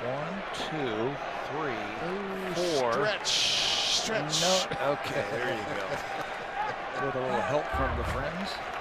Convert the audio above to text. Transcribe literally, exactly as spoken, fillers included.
One, two, three, Ooh, four. Stretch, stretch. No, okay, there you go. With a little help from the friends.